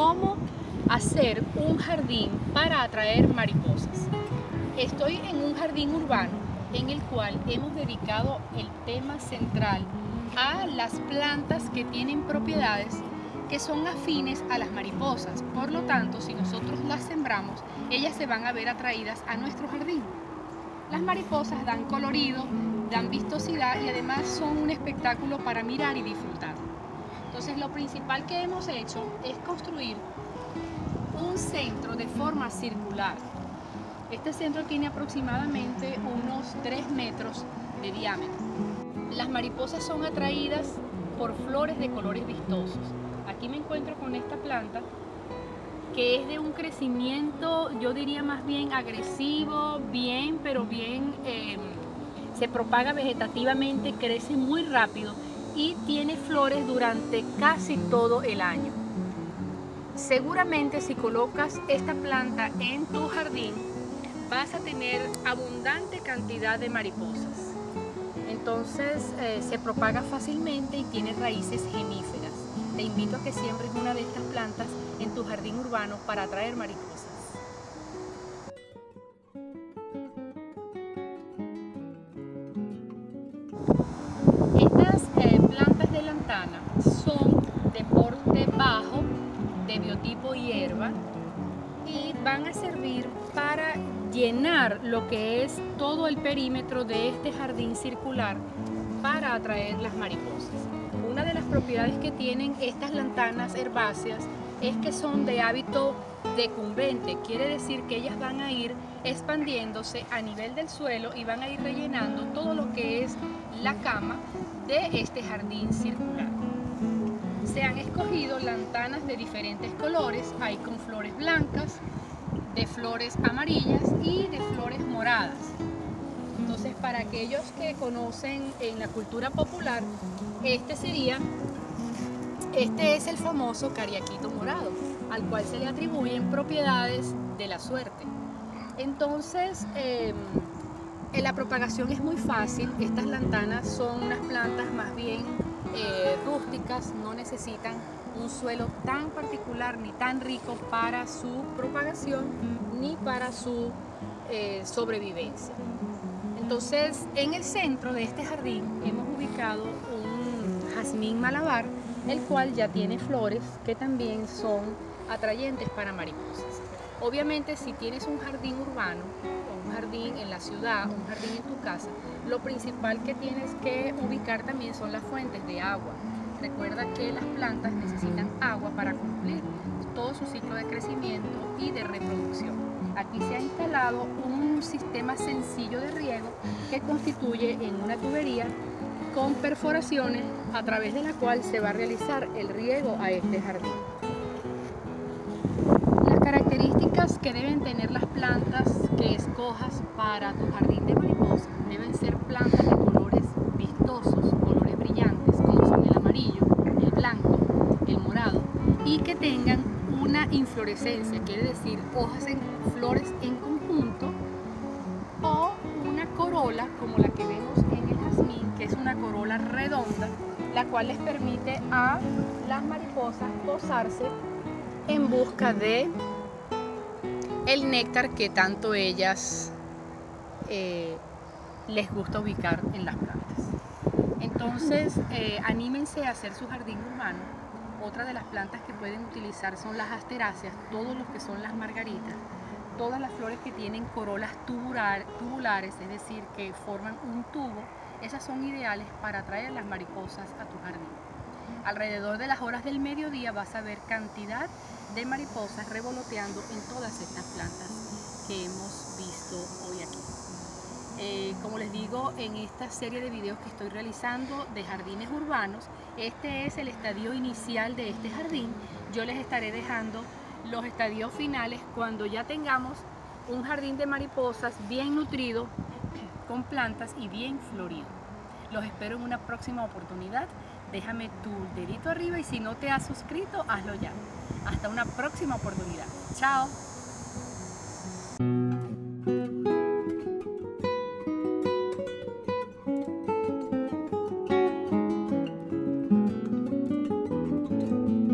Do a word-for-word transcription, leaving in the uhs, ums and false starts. cómo hacer un jardín para atraer mariposas. Estoy en un jardín urbano en el cual hemos dedicado el tema central a las plantas que tienen propiedades que son afines a las mariposas. Por lo tanto, si nosotros las sembramos, ellas se van a ver atraídas a nuestro jardín. Las mariposas dan colorido, dan vistosidad y además son un espectáculo para mirar y disfrutar. Entonces, lo principal que hemos hecho es construir un centro de forma circular. Este centro tiene aproximadamente unos tres metros de diámetro. Las mariposas son atraídas por flores de colores vistosos. Aquí me encuentro con esta planta que es de un crecimiento, yo diría más bien agresivo, bien, pero bien, eh, se propaga vegetativamente, crece muy rápido y tiene flores durante casi todo el año. Seguramente si colocas esta planta en tu jardín, vas a tener abundante cantidad de mariposas. Entonces eh, se propaga fácilmente y tiene raíces gemíferas. Te invito a que siembres una de estas plantas en tu jardín urbano para atraer mariposas. Estas eh, plantas de lantana son de porte bajo, de biotipo hierba, y van a servir para llenar lo que es todo el perímetro de este jardín circular para atraer las mariposas. Una de las propiedades que tienen estas lantanas herbáceas es que son de hábito decumbente, quiere decir que ellas van a ir expandiéndose a nivel del suelo y van a ir rellenando todo lo que es la cama de este jardín circular. Se han escogido lantanas de diferentes colores, hay con flores blancas, de flores amarillas y de flores moradas. Entonces, para aquellos que conocen en la cultura popular, este sería, este es el famoso cariaquito morado, al cual se le atribuyen propiedades de la suerte. Entonces, eh, la propagación es muy fácil. Estas lantanas son unas plantas más bien eh, rústicas, no necesitan un suelo tan particular ni tan rico para su propagación ni para su eh, sobrevivencia. Entonces, en el centro de este jardín hemos ubicado un jazmín malabar, el cual ya tiene flores que también son atrayentes para mariposas. Obviamente, si tienes un jardín urbano, o un jardín en la ciudad, un jardín en tu casa, lo principal que tienes que ubicar también son las fuentes de agua. Recuerda que las plantas necesitan agua para cumplir todo su ciclo de crecimiento y de reproducción. Aquí se ha instalado un sistema sencillo de riego que constituye en una tubería con perforaciones a través de la cual se va a realizar el riego a este jardín. Las características que deben tener las plantas que escojas para tu jardín de mariposas deben ser plantas de colores vistosos, colores brillantes como son el amarillo, el blanco, el morado y que tengan una inflorescencia, quiere decir hojas en flores en conjunto o una corola como la que vemos en el jazmín, que es una corola redonda, la cual les permite a las mariposas posarse en busca de el néctar que tanto ellas eh, les gusta ubicar en las plantas. Entonces, eh, anímense a hacer su jardín urbano. Otra de las plantas que pueden utilizar son las asteráceas, todos los que son las margaritas, todas las flores que tienen corolas tubular, tubulares, es decir, que forman un tubo, esas son ideales para atraer las mariposas a tu jardín. Alrededor de las horas del mediodía vas a ver cantidad de mariposas revoloteando en todas estas plantas que hemos visto hoy aquí. Eh, como les digo, en esta serie de videos que estoy realizando de jardines urbanos, este es el estadio inicial de este jardín. Yo les estaré dejando los estadios finales cuando ya tengamos un jardín de mariposas bien nutrido, con plantas y bien florido. Los espero en una próxima oportunidad. Déjame tu dedito arriba y si no te has suscrito, hazlo ya. Hasta una próxima oportunidad. Chao.